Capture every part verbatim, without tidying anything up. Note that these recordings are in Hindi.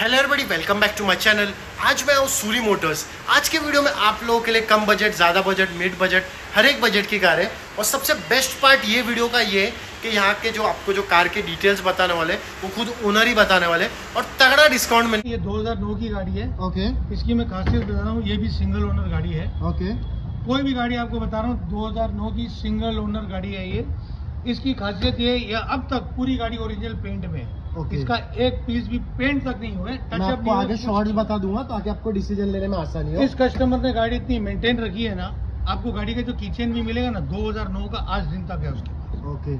Hello everybody, welcome back to my channel. आज मैं हूँ सूरी मोटर्स। आज के वीडियो में आप लोगों के लिए कम बजट, ज़्यादा बजट, मिड बजट, हर एक बजट की कार है। और सबसे बेस्ट पार्ट ये वीडियो का ये कि यहाँ के जो आपको जो कार के डिटेल्स बताने वाले वो खुद ओनर ही बताने वाले और तगड़ा डिस्काउंट में। ये दो हज़ार नौ की गाड़ी है। Okay okay. इसकी मैं खासियत बता रहा हूँ, ये भी सिंगल ओनर गाड़ी है। Okay okay. कोई भी गाड़ी आपको बता रहा हूँ, दो हज़ार नौ की सिंगल ओनर गाड़ी है ये। इसकी खासियत ये है, अब तक पूरी गाड़ी ओरिजिनल पेंट में है। Okay. इसका एक पीस भी पेंट तक नहीं हुआ है। मैं आपको आगे शॉर्ट्स बता दूंगा ताकि आपको डिसीजन लेने में आसानी हो। इस कस्टमर ने गाड़ी इतनी मेंटेन रखी है ना, आपको गाड़ी का जो कीचेन भी मिलेगा ना दो हज़ार नौ का आज दिन तक है उसके पास। ओके,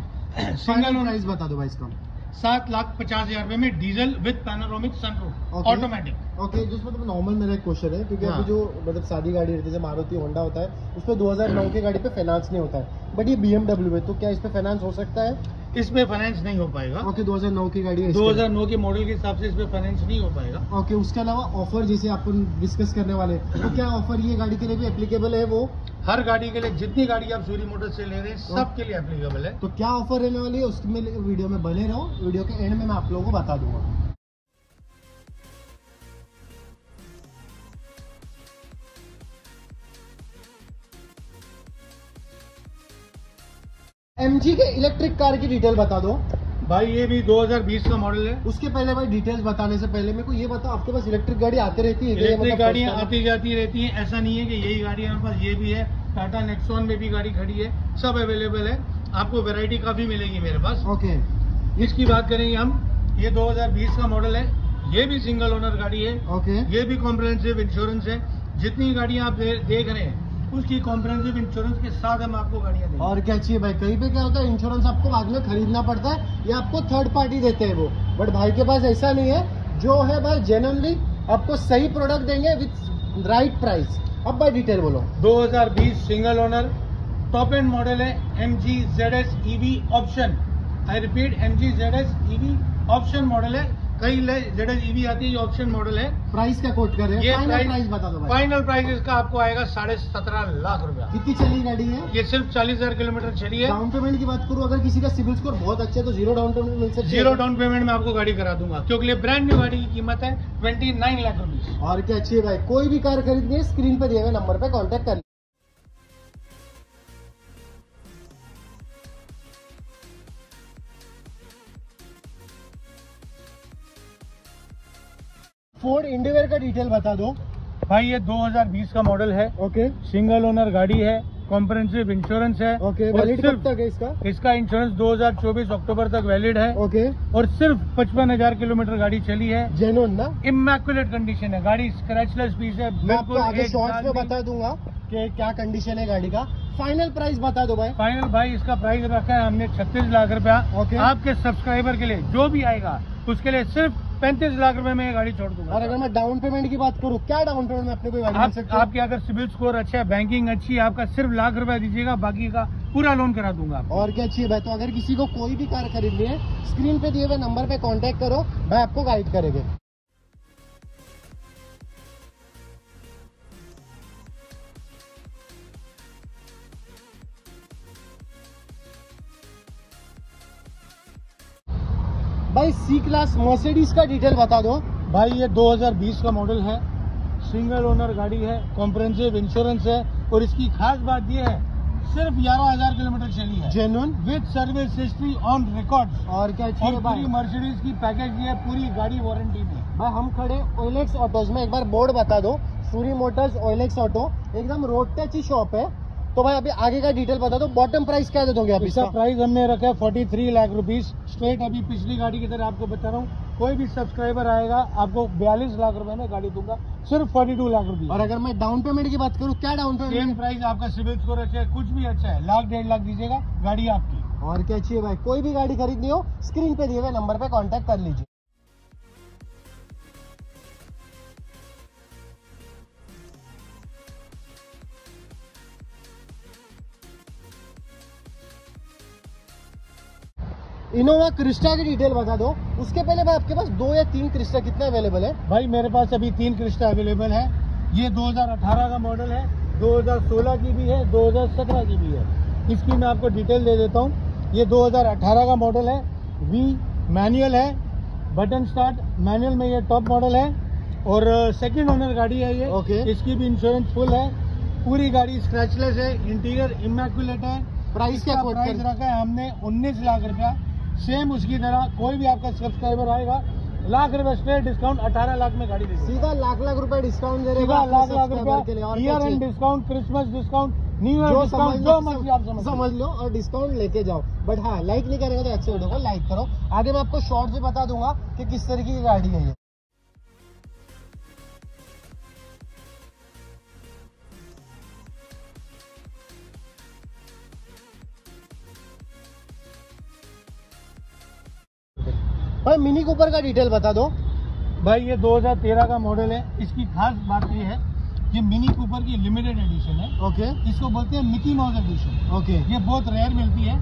सिंगल प्राइस बता दो भाई इसका। सात लाख पचास हजार रूपए में diesel with panoramic sunroof automatic. Okay, जिसमें तो नॉर्मल मेरा एक क्वेश्चन है क्योंकि हाँ। जो मतलब सादी गाड़ी रहती है, जैसे मारुति होंडा होता है, उसमें दो हज़ार नौ की गाड़ी पे फाइनेंस नहीं होता है, बट ये बीएमडब्ल्यू है, तो क्या इस पे फाइनेंस हो सकता है? इसमें फाइनेंस नहीं हो पाएगा। ओके, दो हज़ार नौ की गाड़ी है, दो हज़ार नौ के मॉडल के हिसाब से इसमें फाइनेंस नहीं हो पाएगा। ओके okay, उसके अलावा ऑफर जैसे अपन डिस्कस करने वाले, तो क्या ऑफर ये गाड़ी के लिए भी एप्लीकेबल है? वो हर गाड़ी के लिए, जितनी गाड़ी आप सूरी मोटर्स से ले रहे हैं सबके लिए एप्लीकेबल है। तो क्या ऑफर रहने वाली है उसमें वीडियो में बने रहो, वीडियो के एंड में मैं आप लोगों को बता दूंगा। एमजी के इलेक्ट्रिक कार की डिटेल बता दो भाई। ये भी दो हज़ार बीस का मॉडल है। उसके पहले भाई डिटेल्स बताने से पहले मेरे को ये बताओ, आपके पास इलेक्ट्रिक गाड़ी आती रहती है? इलेक्ट्रिक गाड़ियाँ आती जाती रहती हैं, ऐसा नहीं है कि यही गाड़ी है हमारे पास। ये भी है, टाटा नेक्सॉन में भी गाड़ी खड़ी है, सब अवेलेबल है। आपको वेरायटी काफी मिलेगी मेरे पास। ओके, इसकी बात करेंगे हम। ये दो हज़ार बीस का मॉडल है, ये भी सिंगल ओनर गाड़ी है। ओके, ये भी कॉम्प्रिहेंसिव इंश्योरेंस है। जितनी गाड़ियाँ आप देख रहे हैं उसकी कॉम्प्रिहेंसिव इंश्योरेंस के साथ हम आपको गाड़ियाँ देंगे। और क्या चाहिए भाई, कहीं पे क्या होता है इंश्योरेंस आपको बाद में खरीदना पड़ता है या आपको थर्ड पार्टी देते हैं वो, बट भाई के पास ऐसा नहीं है। जो है भाई जेन्युइनली आपको सही प्रोडक्ट देंगे विथ राइट प्राइस। अब भाई डिटेल बोलो। दो हज़ार बीस single owner top end model है, M G Z S E V option. I repeat, M G Z S E V option model है। कई जेड एस ई वी आती है, ये ऑप्शन मॉडल है। प्राइस क्या कोट कर रहे हैं? ये फाइनल प्राइस बता दो भाई। फाइनल प्राइस इसका आपको आएगा साढ़े सत्रह लाख रुपया। कितनी चली गाड़ी है? ये सिर्फ चालीस हजार किलोमीटर चली है। डाउन पेमेंट की बात करूँ, अगर किसी का सिविल स्कोर बहुत अच्छा है तो जीरो डाउन पेमेंट मिल सकता है। जीरो डाउन पेमेंट में आपको गाड़ी करा दूंगा क्योंकि ब्रांड न्यू गाड़ी की कीमत है ट्वेंटी नाइन लाख रुपये। और क्या अच्छी है भाई, कोई भी कार खरीदनी स्क्रीन पर दिए हुए नंबर पर कॉन्टेक्ट कर। फोर्ड इंडिवेयर का डिटेल बता दो भाई। ये दो हज़ार बीस का मॉडल है। ओके, सिंगल ओनर गाड़ी है, कॉम्प्रिहेंसिव इंश्योरेंस है। ओके, वैलिड कब तक है इसका? इसका इंश्योरेंस दो हज़ार चौबीस अक्टूबर तक वैलिड है। ओके, और सिर्फ पचपन हजार किलोमीटर गाड़ी चली है। जेन्युइन ना, इमैक्युलेट कंडीशन है गाड़ी, स्क्रैचलेस पीस है। मैं आपको आगे शॉर्ट्स में बता दूंगा कि क्या कंडीशन है गाड़ी का। फाइनल प्राइस बता दो भाई। फाइनल भाई इसका प्राइस रखा है हमने छत्तीस लाख रुपया। आपके सब्सक्राइबर के लिए जो भी आएगा उसके लिए सिर्फ पैंतीस लाख रुपए में गाड़ी छोड़ दूंगा। और अगर मैं डाउन पेमेंट की बात करूँ, क्या डाउन पेमेंट में अपने कोई गाड़ी मिल सकती है? आपके अगर सिविल स्कोर अच्छा है, बैंकिंग अच्छी है, आपका सिर्फ लाख रुपए दीजिएगा, बाकी का पूरा लोन करा दूंगा। और क्या चाहिए भाई, तो अगर किसी को कोई भी कार खरीदनी है स्क्रीन पे दिए हुए नंबर पे कॉन्टेक्ट करो, भाई आपको गाइड करेंगे। भाई सी क्लास मर्सिडीज का डिटेल बता दो भाई। ये दो हज़ार बीस का मॉडल है, सिंगल ओनर गाड़ी है, कॉम्प्रिहेंसिव इंश्योरेंस है। और इसकी खास बात ये है सिर्फ ग्यारह हजार किलोमीटर चली है, genuine with service history on record. और क्या चीज़ है भाई, मर्सिडीज की पैकेज ये पूरी गाड़ी वारंटी में। भाई हम खड़े ओएलएक्स ऑटोज में, एक बार बोर्ड बता दो, सूरी मोटर्स ओएलएक्स ऑटो, एकदम रोड टच ही शॉप है। तो भाई अभी आगे का डिटेल बता दो, बॉटम प्राइस क्या दे दोगे आप? इसका प्राइस हमने रखा है तैंतालीस लाख रुपीस स्ट्रेट। अभी पिछली गाड़ी की तरह आपको बता रहा हूँ, कोई भी सब्सक्राइबर आएगा आपको बयालीस लाख रुपए में गाड़ी दूंगा, सिर्फ बयालीस लाख रुपीस। और अगर मैं डाउन पेमेंट की बात करूँ, क्या डाउन पेमेंट प्राइस? आपका सिविल स्कोर अच्छा है, कुछ भी अच्छा है, लाख डेढ़ लाख दीजिएगा, गाड़ी आपकी। और क्या चाहिए भाई, कोई भी गाड़ी खरीदनी हो स्क्रीन पे दिए हुए नंबर पे कॉन्टेक्ट कर लीजिए। इनोवा क्रिस्टा की डिटेल बता दो। उसके पहले भाई आपके पास दो या तीन क्रिस्टा कितने अवेलेबल है? भाई मेरे पास अभी तीन क्रिस्टा अवेलेबल है। ये दो हज़ार अठारह का मॉडल है, दो हज़ार सोलह की भी है, दो हज़ार सत्रह की भी है। इसकी मैं आपको डिटेल दे देता हूँ। ये दो हज़ार अठारह का मॉडल है, वी मैनुअल है, बटन स्टार्ट मैनुअल में ये टॉप मॉडल है और सेकंड ओनर गाड़ी है ये okay. इसकी भी इंश्योरेंस फुल है, पूरी गाड़ी स्क्रैचलेस है, इंटीरियर इमैक्युलेट है। प्राइस क्या प्राइस रखा है हमने उन्नीस लाख रुपया। सेम उसकी तरह कोई भी आपका सब्सक्राइबर आएगा लाख रुपए स्ट्रेट डिस्काउंट अठारह लाख में गाड़ी देगी। सीधा लाख लाख रुपए डिस्काउंट दे रहे हैं, लाख लाख रुपए year end discount, Christmas discount, new year discount, जो मर्जी आप समझ समझ लो और डिस्काउंट लेके जाओ। बट हाँ, लाइक नहीं करेंगे तो एक्सीडेंट होगा, लाइक करो। आगे मैं आपको शॉर्ट से बता दूंगा कि किस तरीके की गाड़ी है ये। भाई मिनी कूपर का डिटेल बता दो। भाई ये दो हज़ार तेरह का मॉडल है। इसकी खास बात ये है, ये मिनी कूपर की लिमिटेड एडिशन है। Okay okay. इसको बोलते हैं Mickey Mouse edition. Okay okay. ये बहुत रेयर मिलती है,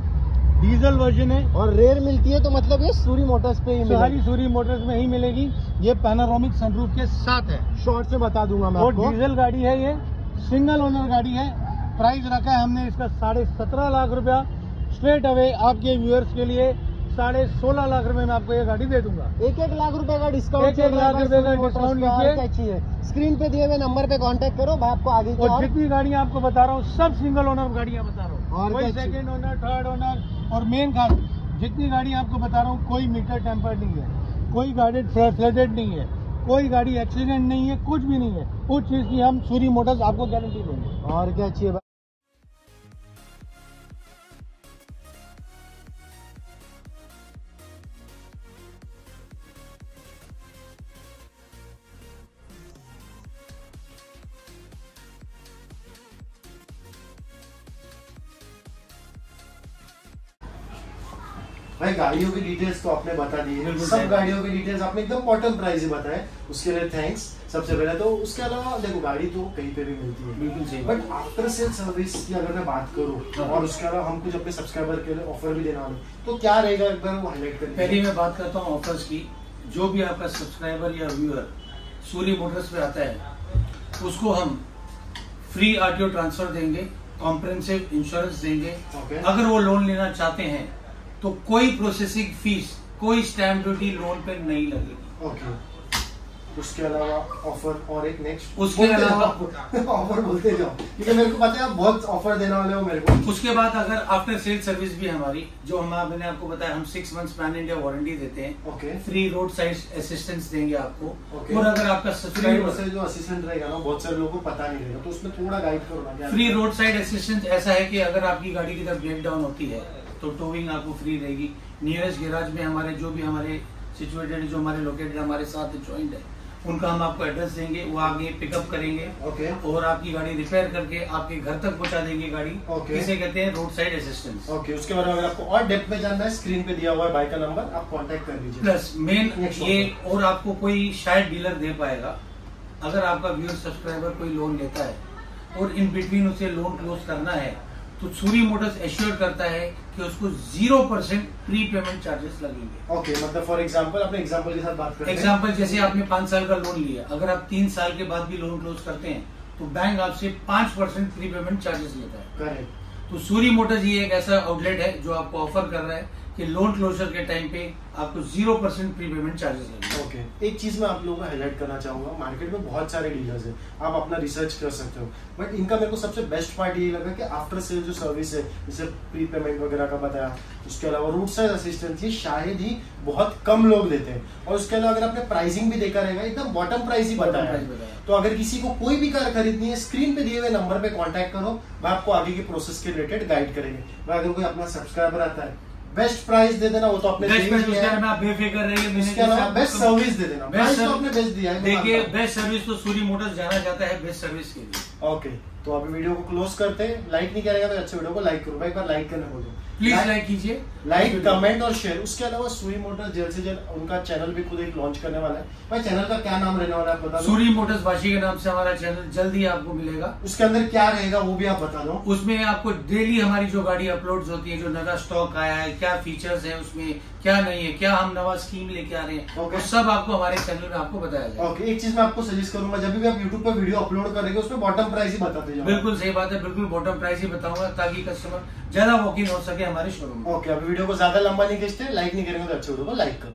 डीजल वर्जन है और रेयर मिलती है तो मतलब ये सूरी मोटर्स पे ही मिलेगी, सूरी मोटर्स में ही मिलेगी। ये पैनोरामिक सनरूफ के साथ है। शॉर्ट से बता दूंगा मैं आपको। डीजल गाड़ी है, ये सिंगल ओनर गाड़ी है। प्राइस रखा है हमने इसका साढ़े सत्रह लाख रुपया। स्ट्रेट अवे आपके व्यूअर्स के लिए साढ़े सोलह लाख रुपए में आपको ये गाड़ी दे दूंगा। एक एक लाख रुपए का डिस्काउंट, एक लाख रुपए का डिस्काउंट लीजिए। स्क्रीन पे दिए हुए नंबर पे कांटेक्ट करो, मैं आपको आगे की और जितनी गाड़ियां आपको बता रहा हूँ सब सिंगल ओनर गाड़ियां बता रहा हूँ, कोई सेकंड ओनर, थर्ड ओनर। और मेन खास, जितनी गाड़ियां आपको बता रहा हूँ कोई मीटर टेम्पर्ड नहीं है, कोई गाड़ी फ्लडेड नहीं है, कोई गाड़ी एक्सीडेंट नहीं है, कुछ भी नहीं है। उस चीज की हम सूरी मोटर्स आपको गारंटी देंगे। और क्या अच्छी है। भाई गाड़ियों की डिटेल्स तो आपने बता दी है, सब गाड़ियों की डिटेल्स आपने एकदम बॉटम प्राइस ही बताए, उसके लिए थैंक्स सबसे पहले तो। उसके अलावा देखो गाड़ी तो कहीं पे भी मिलती है, बिल्कुल सही। बट आफ्टर सेल सर्विस की अगर मैं बात करूँ और उसके अलावा हम कुछ अपने सब्सक्राइबर के लिए ऑफर भी देना है तो क्या रहेगा, एक बार वो हाईलाइट करें। पहले मैं बात करता हूँ ऑफर्स की। जो भी आपका सब्सक्राइबर या व्यूअर सूरी मोटर्स पे आता है उसको हम फ्री आरटीओ ट्रांसफर देंगे, कॉम्प्रिहेंसिव इंश्योरेंस देंगे। अगर वो लोन लेना चाहते हैं तो कोई प्रोसेसिंग फीस, कोई स्टैम्प ड्यूटी लोन पे नहीं लगेगी। ओके। उसके अलावा ऑफर और एक नेक्स्ट, उसके अलावा ऑफर बोलते जाओ क्योंकि मेरे को पता है आप बहुत ऑफर देने वाले हो मेरे को। उसके बाद अगर आफ्टर सेल सर्विस भी हमारी, जो हम मैंने आपको बताया, हम six months pan India warranty देते हैं। Okay. Free road side assistance देंगे आपको। ओके। और अगर आपका सब्सक्राइबर जो असिस्टेंट रहेगा ना, बहुत सारे लोगों को पता नहीं रहेगा तो उसमें थोड़ा गाइड करो। फ्री रोड साइड असिस्टेंस ऐसा है की अगर आपकी गाड़ी की तरफ ब्रेक डाउन होती है तो टोविंग आपको फ्री रहेगी। नियरेस्ट गैराज में हमारे जो भी हमारे सिचुएटेड, जो हमारे लोकेटेड, हमारे साथ ज्वाइंट है, उनका हम आपको एड्रेस देंगे, वो आगे पिकअप करेंगे। ओके। और आपकी गाड़ी रिपेयर करके आपके घर तक पहुंचा देंगे गाड़ी। ओके। इसे कहते हैं रोड साइड असिस्टेंस। ओके। उसके बाद अगर आपको और डेप्थ में जानना है, स्क्रीन पे दिया हुआ है बाइक का नंबर, आप कॉन्टेक्ट कर लीजिए। प्लस मेन ये, और आपको कोई शायद डीलर दे पाएगा, अगर आपका व्यूअर सब्सक्राइबर कोई लोन लेता है और इन बिटवीन उसे लोन क्लोज करना है तो सूरी मोटर्स एश्योर करता है कि उसको zero percent pre payment charges लगेंगे। ओके okay, मतलब फॉर एग्जांपल, आपने एग्जांपल के साथ बात करते हैं। एग्जांपल जैसे आपने पांच साल का लोन लिया, अगर आप तीन साल के बाद भी लोन क्लोज करते हैं तो बैंक आपसे पांच परसेंट प्री पेमेंट चार्जेस लेता है। करेक्ट। तो सूरी मोटर्स ये एक ऐसा आउटलेट है जो आपको ऑफर कर रहा है कि लोन क्लोजर के टाइम पे आपको zero percent pre payment charges लगेंगे। Okay okay. एक चीज मैं आप लोगों को हाईलाइट करना चाहूंगा, मार्केट में बहुत सारे डीलर्स हैं, आप अपना रिसर्च कर सकते हो। बट इनका मेरे को सबसे बेस्ट पार्ट ये लगा कि आफ्टर सेल जो सर्विस है, जैसे प्री पेमेंट वगैरह का बताया, उसके अलावा रूट साइड असिस्टेंस, ये शायद ही बहुत कम लोग देते हैं। और उसके अलावा अगर आपने प्राइसिंग भी देखा रहेगा, एकदम बॉटम प्राइस ही बताया। तो अगर किसी को कोई भी कार खरीदनी है, स्क्रीन पे दिए हुए नंबर पे कॉन्टेक्ट करो, मैं आपको आगे की प्रोसेस के रिलेटेड गाइड करेंगे। अगर कोई अपना सब्सक्राइबर आता है, बेस्ट प्राइस दे देना, वो तो अपने बेस्ट सर्विस दे देना, बेस्ट तो अपने बेस्ट दिया है। देखिए बेस्ट सर्विस तो सूरी मोटर्स जाना जाता है बेस्ट सर्विस के लिए। ओके, तो अभी वीडियो को क्लोज करते हैं। लाइक नहीं करेगा तो अच्छे वीडियो को लाइक करो, एक बार लाइक करने बोलो, प्लीज लाइक कीजिए, लाइक कमेंट और शेयर। उसके अलावा सूरी मोटर्स जल्द से जल्द उनका चैनल भी खुद एक लॉन्च करने वाला है। भाई चैनल का क्या नाम रहने वाला है बता दो। सूरी मोटर्स वाशी के नाम से हमारा चैनल जल्द ही आपको मिलेगा। उसके अंदर क्या रहेगा वो भी आप बता दो। उसमें आपको डेली हमारी जो गाड़ी अपलोड होती है, जो नया स्टॉक आया है, क्या फीचर्स है उसमें, क्या नहीं है, क्या हम नवा स्कीम लेके आ रहे हैं, okay. सब आपको हमारे चैनल में आपको बताया जाएगा। okay. एक चीज मैं आपको सजेस्ट करूंगा, जब भी आप यूट्यूब पर वीडियो अपलोड करेंगे उसमें बॉटम प्राइस ही बताते जाओ। बिल्कुल सही बात है, बिल्कुल बॉटम प्राइस ही बताऊंगा ताकि कस्टमर ज्यादा वॉक इन हो सके हमारे शोरूम में। ओके, अभी वीडियो को ज्यादा लंबा नहीं खींचते, लाइक नहीं करेंगे तो अच्छे वीडियो को लाइक करो।